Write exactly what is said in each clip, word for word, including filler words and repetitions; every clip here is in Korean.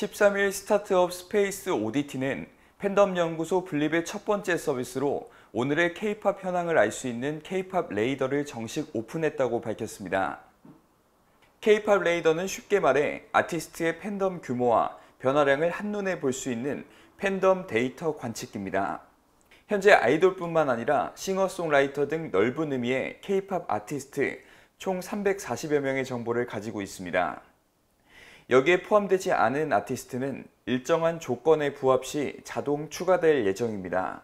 십삼 일 스타트업 스페이스 오디티는 팬덤 연구소 분립의 첫 번째 서비스로 오늘의 K-팝 현황을 알 수 있는 K-팝 레이더를 정식 오픈했다고 밝혔습니다. K-팝 레이더는 쉽게 말해 아티스트의 팬덤 규모와 변화량을 한눈에 볼 수 있는 팬덤 데이터 관측기입니다. 현재 아이돌뿐만 아니라 싱어송라이터 등 넓은 의미의 K-팝 아티스트 총 삼백사십여 명의 정보를 가지고 있습니다. 여기에 포함되지 않은 아티스트는 일정한 조건에 부합시 자동 추가될 예정입니다.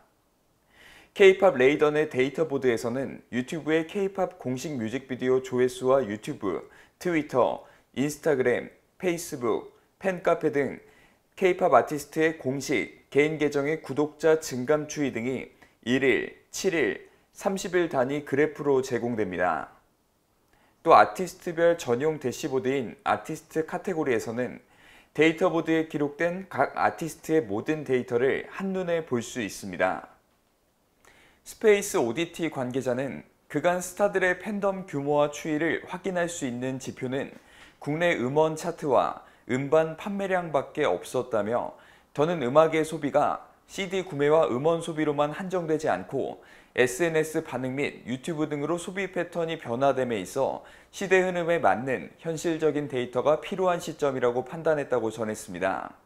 K-팝 레이더 내 데이터보드에서는 유튜브의 K-팝 공식 뮤직비디오 조회수와 유튜브, 트위터, 인스타그램, 페이스북, 팬카페 등 K-팝 아티스트의 공식, 개인 계정의 구독자 증감 추이 등이 일 일, 칠 일, 삼십 일 단위 그래프로 제공됩니다. 또 아티스트별 전용 대시보드인 아티스트 카테고리에서는 데이터보드에 기록된 각 아티스트의 모든 데이터를 한눈에 볼 수 있습니다. 스페이스 오디티 관계자는 그간 스타들의 팬덤 규모와 추이를 확인할 수 있는 지표는 국내 음원 차트와 음반 판매량밖에 없었다며 더는 음악의 소비가 씨디 구매와 음원 소비로만 한정되지 않고 에스엔에스 반응 및 유튜브 등으로 소비 패턴이 변화됨에 있어 시대 흐름에 맞는 현실적인 데이터가 필요한 시점이라고 판단했다고 전했습니다.